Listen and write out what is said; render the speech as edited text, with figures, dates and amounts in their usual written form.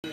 Joga,